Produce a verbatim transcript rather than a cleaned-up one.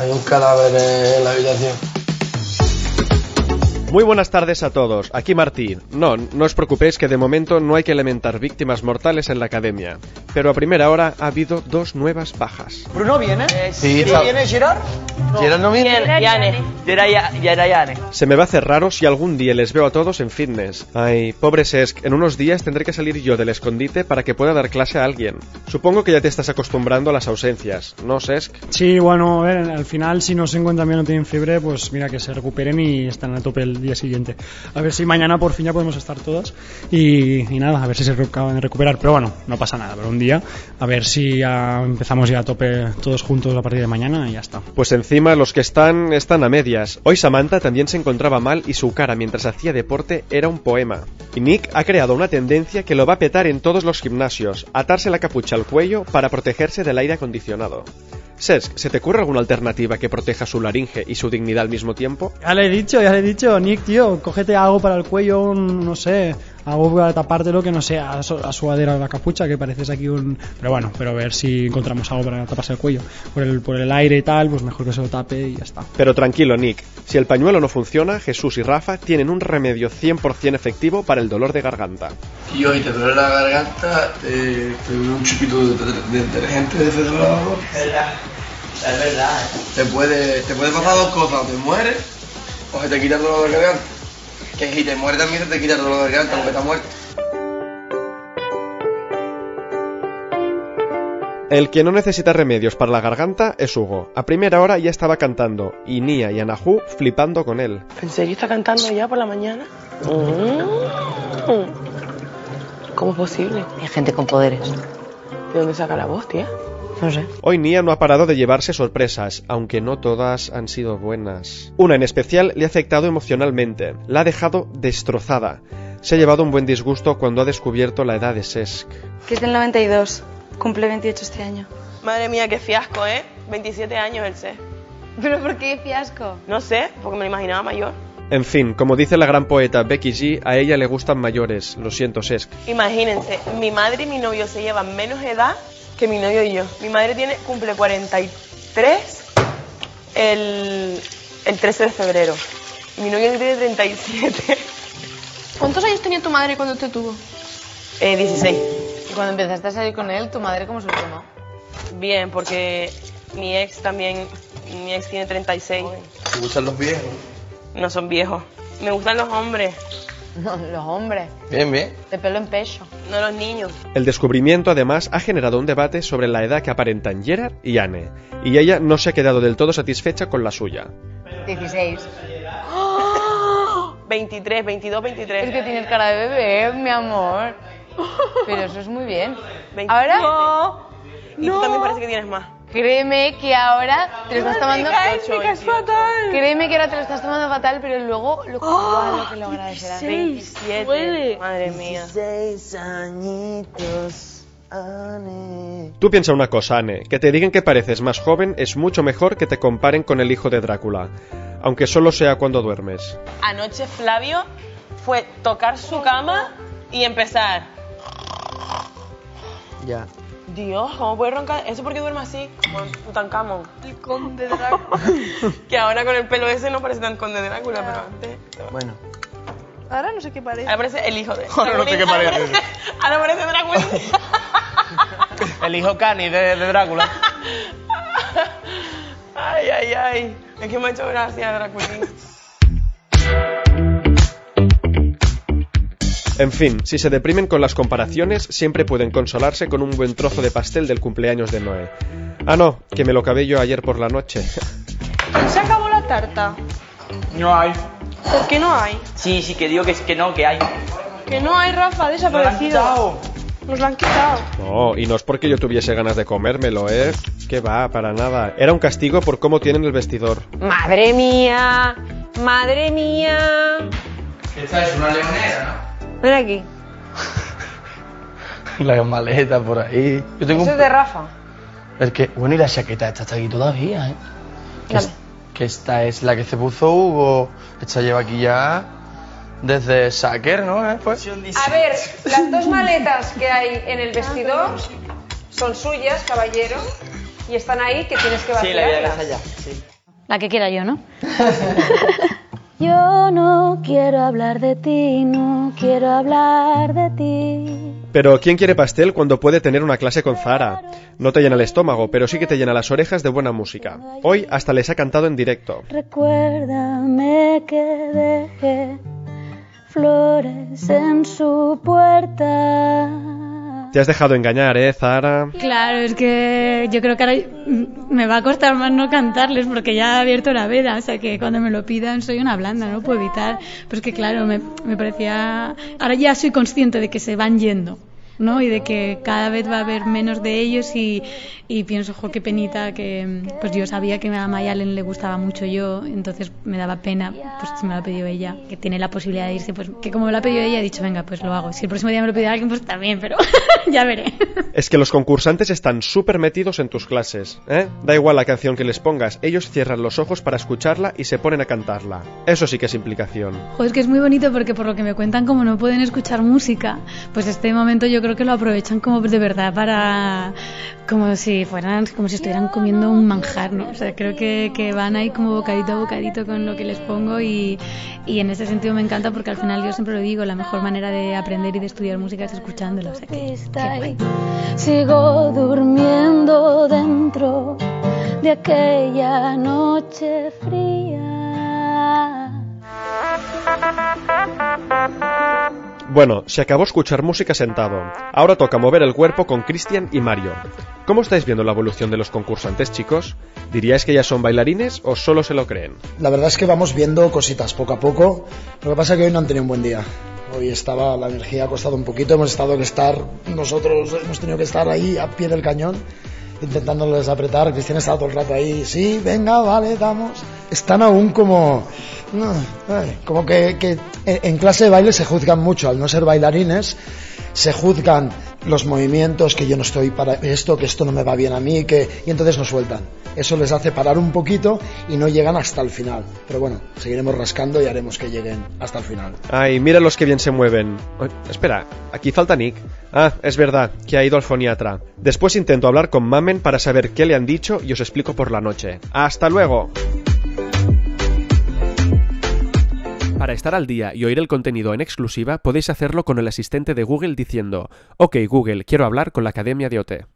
Hay un cadáver en la habitación. Muy buenas tardes a todos, aquí Martín. No, no os preocupéis que de momento no hay que lamentar víctimas mortales en la academia. Pero a primera hora ha habido dos nuevas bajas. ¿Bruno viene? Eh, sí, sí. ¿Viene Gerard? No. ¿Gerard no viene? Gerard Yane. Gerard Yane. Se me va a hacer raro si algún día les veo a todos en fitness. Ay, pobre Sesc, en unos días tendré que salir yo del escondite para que pueda dar clase a alguien. Supongo que ya te estás acostumbrando a las ausencias, ¿no, Sesc? Sí, bueno, a ver, al final si no se encuentran bien o tienen fiebre, pues mira, que se recuperen y están a tope el día siguiente. A ver si mañana por fin ya podemos estar todas y, y nada, a ver si se acaban de recuperar, pero bueno, no pasa nada, pero un día a ver si ya empezamos ya a tope todos juntos a partir de mañana y ya está. Pues encima los que están, están a medias. Hoy Samantha también se encontraba mal y su cara mientras hacía deporte era un poema. Y Nick ha creado una tendencia que lo va a petar en todos los gimnasios, atarse la capucha al cuello para protegerse del aire acondicionado. Sesc, ¿se te ocurre alguna alternativa que proteja su laringe y su dignidad al mismo tiempo? Ya le he dicho, ya le he dicho, Nick, tío, cógete algo para el cuello, no sé, algo para tapártelo que no sea a sudadera o la capucha, que pareces aquí un... Pero bueno, pero a ver si encontramos algo para taparse el cuello. Por el, por el aire y tal, pues mejor que se lo tape y ya está. Pero tranquilo, Nick, si el pañuelo no funciona, Jesús y Rafa tienen un remedio cien por cien efectivo para el dolor de garganta. Y hoy te duele la garganta, eh, te duele un chupito de detergente de desodorante. Es verdad, ¿eh? Te puede, te puede pasar dos cosas, o te mueres o se te quita el dolor de garganta. Que si te mueres también se te quita el dolor de garganta, porque está muerto. El que no necesita remedios para la garganta es Hugo. A primera hora ya estaba cantando, y Nia y Anahu flipando con él. ¿En serio está cantando ya por la mañana? ¿Cómo es posible? Hay gente con poderes. ¿De dónde saca la voz, tía? No sé. Hoy Nia no ha parado de llevarse sorpresas, aunque no todas han sido buenas. Una en especial le ha afectado emocionalmente, la ha dejado destrozada. Se ha llevado un buen disgusto cuando ha descubierto la edad de Sesc. Que es del noventa y dos, cumple veintiocho este año. Madre mía, qué fiasco, ¿eh? veintisiete años el Sesc. ¿Pero por qué fiasco? No sé, porque me lo imaginaba mayor. En fin, como dice la gran poeta Becky G., a ella le gustan mayores, lo siento Sesc. Imagínense, mi madre y mi novio se llevan menos edad que mi novio y yo. Mi madre tiene, cumple cuarenta y tres el, el trece de febrero. Mi novio tiene treinta y siete. ¿Cuántos años tenía tu madre cuando te tuvo? Eh, dieciséis. ¿Y cuando empezaste a salir con él, tu madre cómo se tomó? Bien, porque mi ex también, mi ex tiene treinta y seis. ¿Te gustan los viejos? No son viejos. Me gustan los hombres. Los hombres. Bien, bien. De pelo en pecho. No los niños. El descubrimiento, además, ha generado un debate sobre la edad que aparentan Gerard y Anne. Y ella no se ha quedado del todo satisfecha con la suya. dieciséis. ¡Oh! veintitrés, veintidós, veintitrés. Es que tienes cara de bebé, mi amor. Pero eso es muy bien. veintisiete. Ahora... No. Y tú no. También parece que tienes más. Créeme que ahora te lo estás tomando fatal. Créeme que ahora te lo estás tomando fatal, pero luego lo, oh, lo que lo agradecerás. veintisiete. veintisiete. Madre mía. dieciséis añitos, Anne. Tú piensa una cosa, Anne. Que te digan que pareces más joven es mucho mejor que te comparen con el hijo de Drácula. Aunque solo sea cuando duermes. Anoche Flavio fue tocar su cama y empezar. Ya. Dios, ¿cómo puede roncar? ¿Eso porque duerme así? Como Tutankamón. El conde Drácula. Que ahora con el pelo ese no parece tan conde Drácula, yeah. Pero antes... Bueno. Ahora no sé qué parece. Ahora parece el hijo de... Ahora no sé qué parece. Ahora parece Drácula. El hijo Cani de, de Drácula. Ay, ay, ay. Es que me ha hecho gracia Drácula. En fin, si se deprimen con las comparaciones, siempre pueden consolarse con un buen trozo de pastel del cumpleaños de Noé. Ah, no, que me lo acabé yo ayer por la noche. ¿Se acabó la tarta? No hay. ¿Por qué no hay? Sí, sí, que digo que, que no, que hay. Que no hay, Rafa, ha desaparecido. Nos la han quitado. No, y no es porque yo tuviese ganas de comérmelo, ¿eh? Que va, para nada. Era un castigo por cómo tienen el vestidor. ¡Madre mía! ¡Madre mía! Esta es una leonera, ¿no? Ven aquí. La maleta por ahí. Yo tengo Eso un... es de Rafa. Es que, bueno, y la chaqueta esta está aquí todavía, ¿eh? Que, es, que esta es la que se puso Hugo. Esta lleva aquí ya desde Sacker, ¿no? ¿Eh? Pues. A ver, las dos maletas que hay en el vestidor son suyas, caballero. y están ahí que tienes que vaciarlas. Sí, la vida es allá, sí. La que quiera yo, ¿no? Yo no quiero hablar de ti, no quiero hablar de ti. Pero ¿quién quiere pastel cuando puede tener una clase con Zahara? No te llena el estómago, pero sí que te llena las orejas de buena música. Hoy hasta les ha cantado en directo. Recuérdame que dejé flores en su puerta. Te has dejado engañar, ¿eh, Zahara? Claro, es que yo creo que ahora me va a costar más no cantarles porque ya he abierto la veda, o sea que cuando me lo pidan soy una blanda, no puedo evitar. Pero es que claro, me, me parecía... Ahora ya soy consciente de que se van yendo, ¿no? Y de que cada vez va a haber menos de ellos y, y pienso, jo, qué penita, que pues yo sabía que a Mayalen le gustaba mucho yo, entonces me daba pena, pues si me lo ha pedido ella, que tiene la posibilidad de irse, pues que como me lo ha pedido ella he dicho, venga, pues lo hago. Si el próximo día me lo pide alguien, pues también, pero ya veré. Es que los concursantes están súper metidos en tus clases, ¿eh? Da igual la canción que les pongas, ellos cierran los ojos para escucharla y se ponen a cantarla. Eso sí que es implicación. Jo, es que es muy bonito porque por lo que me cuentan, como no pueden escuchar música, pues este momento yo creo Creo que lo aprovechan como de verdad para, como si fueran, como si estuvieran comiendo un manjar, ¿no? O sea, creo que, que van ahí como bocadito a bocadito con lo que les pongo y, y en ese sentido me encanta porque al final yo siempre lo digo, la mejor manera de aprender y de estudiar música es escuchándola. O sea, que, que sigo durmiendo dentro de aquella noche fría. Bueno, se acabó escuchar música sentado. Ahora toca mover el cuerpo con Cristian y Mario. ¿Cómo estáis viendo la evolución de los concursantes, chicos? ¿Diríais que ya son bailarines o solo se lo creen? La verdad es que vamos viendo cositas poco a poco. Lo que pasa es que hoy no han tenido un buen día. Hoy estaba, la energía ha costado un poquito. Hemos estado que estar, nosotros hemos tenido que estar ahí a pie del cañón, intentándoles apretar. Cristian estaba todo el rato ahí, sí, venga, vale, damos. Están aún como... como que, que en clase de baile se juzgan mucho, al no ser bailarines se juzgan los movimientos, que yo no estoy para esto, que esto no me va bien a mí, que... y entonces nos sueltan. Eso les hace parar un poquito y no llegan hasta el final. Pero bueno, seguiremos rascando y haremos que lleguen hasta el final. Ay, mira los que bien se mueven. Oh, espera, aquí falta Nick. Ah, es verdad, que ha ido al foniatra. Después intento hablar con Mamen para saber qué le han dicho y os explico por la noche. ¡Hasta luego! Para estar al día y oír el contenido en exclusiva podéis hacerlo con el asistente de Google diciendo: OK Google, quiero hablar con la Academia de O T.